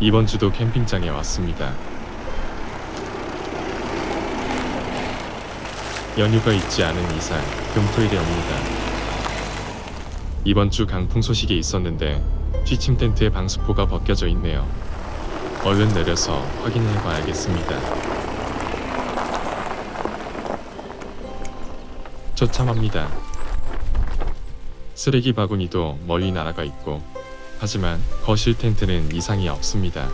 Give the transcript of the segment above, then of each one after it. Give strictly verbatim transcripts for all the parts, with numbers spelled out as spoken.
이번 주도 캠핑장에 왔습니다. 연휴가 있지 않은 이상 금토일에 옵니다. 이번 주 강풍 소식이 있었는데 취침 텐트에 방수포가 벗겨져 있네요. 얼른 내려서 확인해 봐야겠습니다. 처참합니다. 쓰레기 바구니도 멀리 날아가 있고, 하지만 거실 텐트는 이상이 없습니다.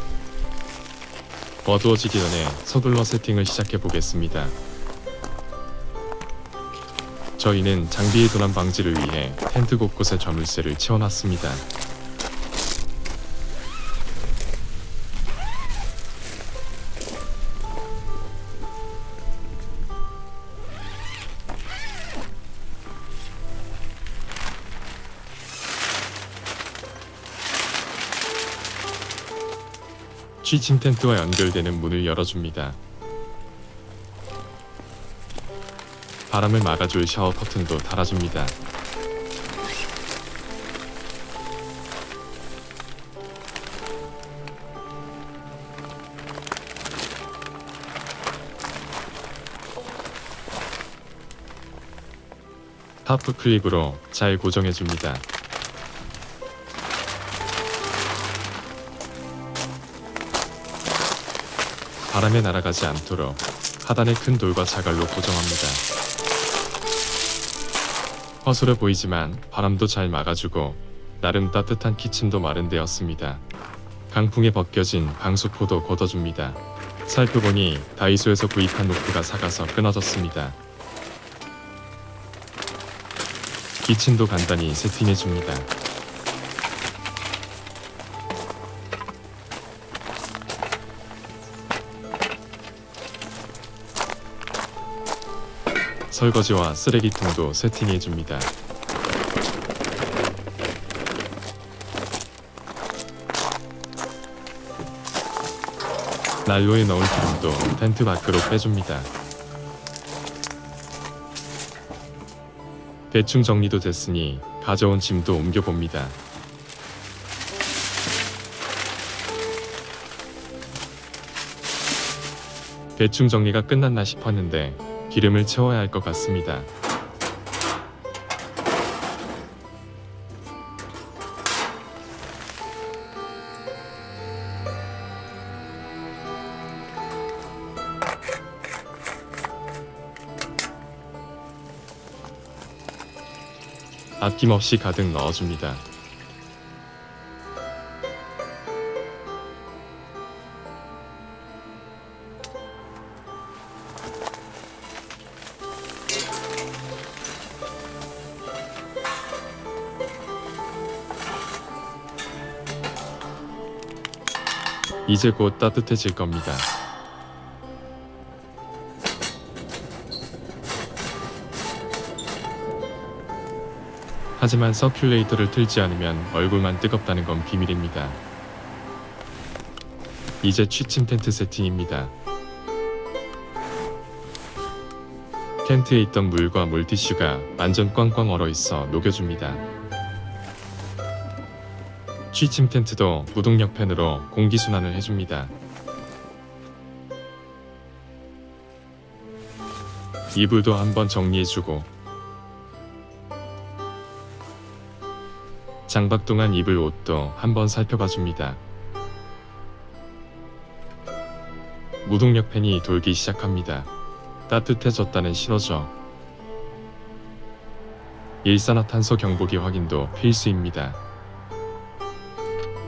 어두워지기 전에 서둘러 세팅을 시작해 보겠습니다. 저희는 장비의 도난 방지를 위해 텐트 곳곳에 저물쇠를 채워놨습니다. 취침 텐트와 연결되는 문을 열어줍니다. 바람을 막아줄 샤워 커튼도 달아줍니다. 타프 클립으로 잘 고정해줍니다. 바람에 날아가지 않도록 하단에 큰 돌과 자갈로 고정합니다. 허술해 보이지만 바람도 잘 막아주고 나름 따뜻한 키친도 마련되었습니다. 강풍에 벗겨진 방수포도 걷어줍니다. 살펴보니 다이소에서 구입한 로프가 삭아서 끊어졌습니다. 키친도 간단히 세팅해줍니다. 설거지와 쓰레기통도 세팅해줍니다. 난로에 넣을 기름도 텐트 밖으로 빼줍니다. 대충 정리도 됐으니 가져온 짐도 옮겨봅니다. 대충 정리가 끝났나 싶었는데 기름을 채워야 할 것 같습니다. 아낌없이 가득 넣어줍니다. 이제 곧 따뜻해질 겁니다. 하지만 서큘레이터를 틀지 않으면 얼굴만 뜨겁다는 건 비밀입니다. 이제 취침 텐트 세팅입니다. 텐트에 있던 물과 물티슈가 완전 꽝꽝 얼어 있어 녹여줍니다. 취침 텐트도 무동력 팬으로 공기순환을 해줍니다. 이불도 한번 정리해주고, 장박 동안 입을 옷도 한번 살펴봐줍니다. 무동력 팬이 돌기 시작합니다. 따뜻해졌다는 신호죠. 일산화탄소 경보기 확인도 필수입니다.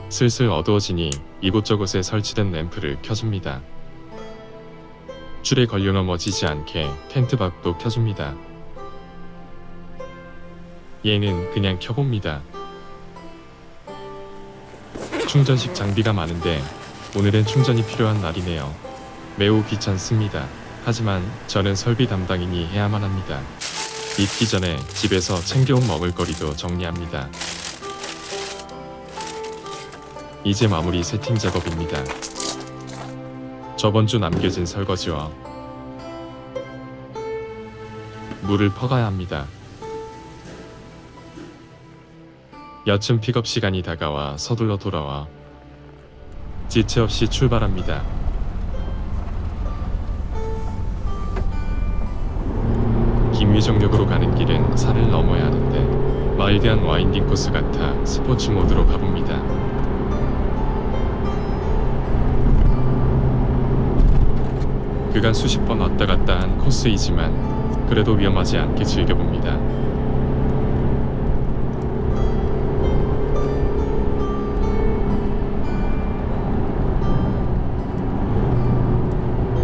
슬슬 어두워지니 이곳저곳에 설치된 램프를 켜줍니다. 줄에 걸려 넘어지지 않게 텐트 밖도 켜줍니다. 얘는 그냥 켜봅니다. 충전식 장비가 많은데 오늘은 충전이 필요한 날이네요. 매우 귀찮습니다. 하지만 저는 설비 담당이니 해야만 합니다. 입기 전에 집에서 챙겨온 먹을거리도 정리합니다. 이제 마무리 세팅 작업입니다. 저번 주 남겨진 설거지와 물을 퍼가야 합니다. 여친 픽업 시간이 다가와 서둘러 돌아와 지체 없이 출발합니다. 김위정역으로 가는 길은 산을 넘어야 하는데 마일드한 와인딩 코스 같아 스포츠 모드로 가봅니다. 그간 수십 번 왔다 갔다 한 코스이지만 그래도 위험하지 않게 즐겨봅니다.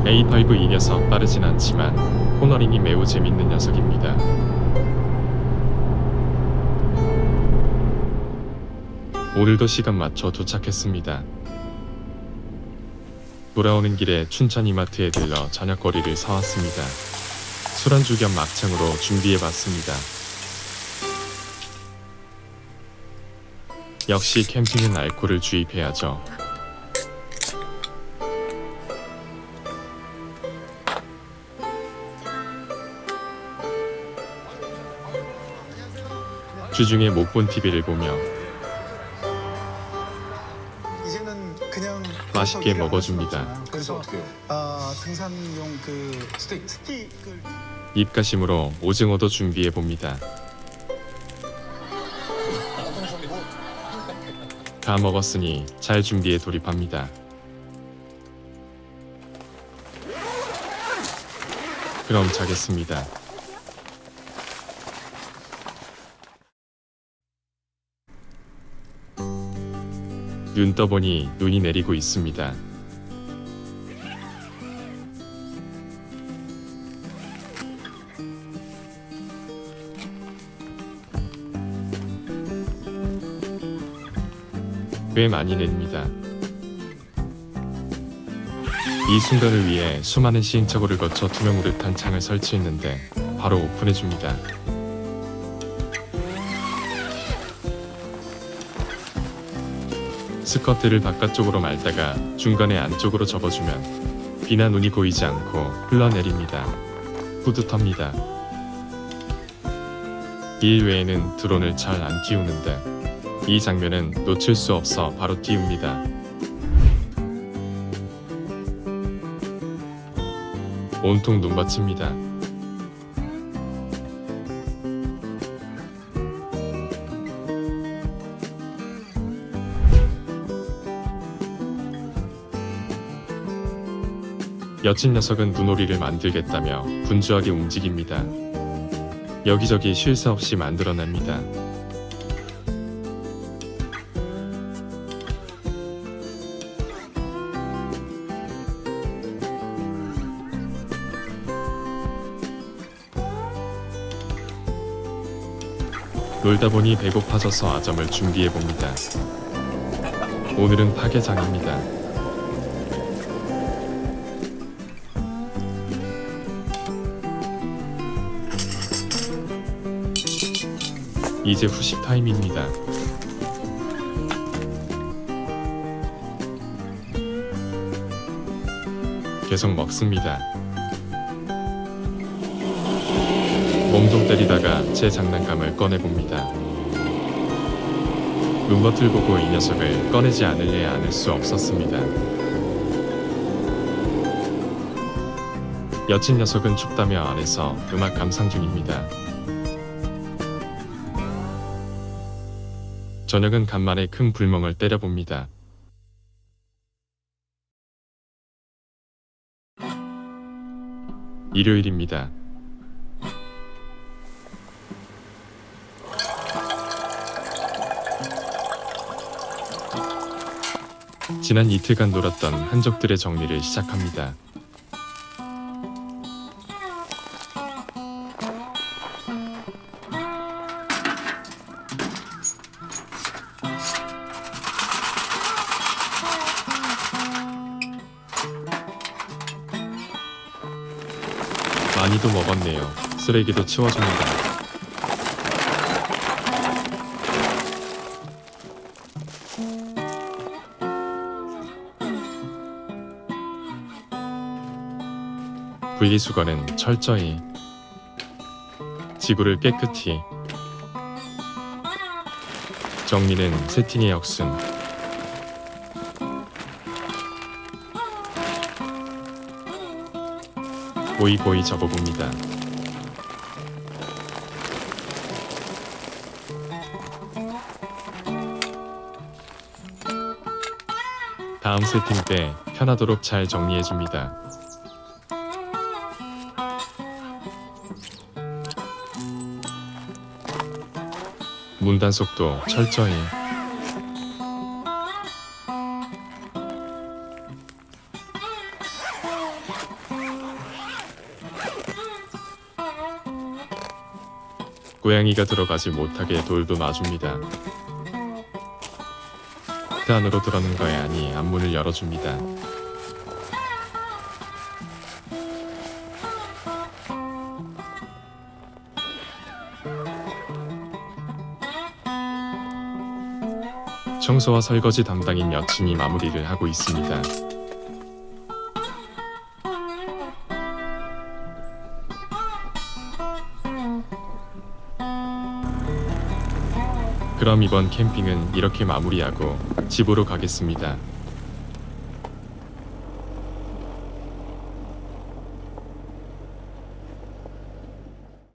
에이 파이브 이 녀석 빠르진 않지만 코너링이 매우 재밌는 녀석입니다. 오늘도 시간 맞춰 도착했습니다. 돌아오는 길에 춘천 이마트에 들러 저녁거리를 사왔습니다. 술안주 겸 막창으로 준비해봤습니다. 역시 캠핑은 알코올을 주입해야죠. 주중에 못 본 티비를 보며 이제는 그냥 맛있게 먹어줍니다. 그래서 아, 등산용 그 스틱, 스틱을 입가심으로 오징어도 준비해 봅니다. 다 먹었으니 잘 준비에 돌입합니다. 그럼 자겠습니다. 눈 떠보니 눈이 내리고 있습니다. 꽤 많이 냅니다. 이 순간을 위해 수많은 시행착오를 거쳐 투명 우레탄 창을 설치했는데 바로 오픈해줍니다. 스커트를 바깥쪽으로 말다가 중간에 안쪽으로 접어주면 비나 눈이 고이지 않고 흘러내립니다. 뿌듯합니다. 이 일 외에는 드론을 잘 안 띄우는데 이 장면은 놓칠 수 없어 바로 띄웁니다. 온통 눈밭입니다. 여친 녀석은 눈오리를 만들겠다며 분주하게 움직입니다. 여기저기 쉴 새 없이 만들어냅니다. 놀다 보니 배고파져서 아점을 준비해 봅니다. 오늘은 파게장입니다. 이제 후식 타임입니다. 계속 먹습니다. 몸통 때리다가 제 장난감을 꺼내봅니다. 눈밭을 보고 이 녀석을 꺼내지 않을래 않을 수 없었습니다. 여친 녀석은 춥다며 안에서 음악 감상 중입니다. 저녁은 간만에 큰 불멍을 때려봅니다. 일요일입니다. 지난 이틀간 놀았던 한적들의 정리를 시작합니다. 많이도 먹었네요. 쓰레기도 치워줍니다. 분리수거는 철저히, 지구를 깨끗이, 정리는 세팅의 역순, 고이고이 접어봅니다. 다음 세팅 때 편하도록 잘 정리해줍니다. 문단속도 철저히. 고양이가 들어가지 못하게 돌도 놔줍니다. 그 안으로 들어오는 거에 아니 앞문을 열어줍니다. 청소와 설거지 담당인 여친이 마무리를 하고 있습니다. 그럼 이번 캠핑은 이렇게 마무리하고 집으로 가겠습니다.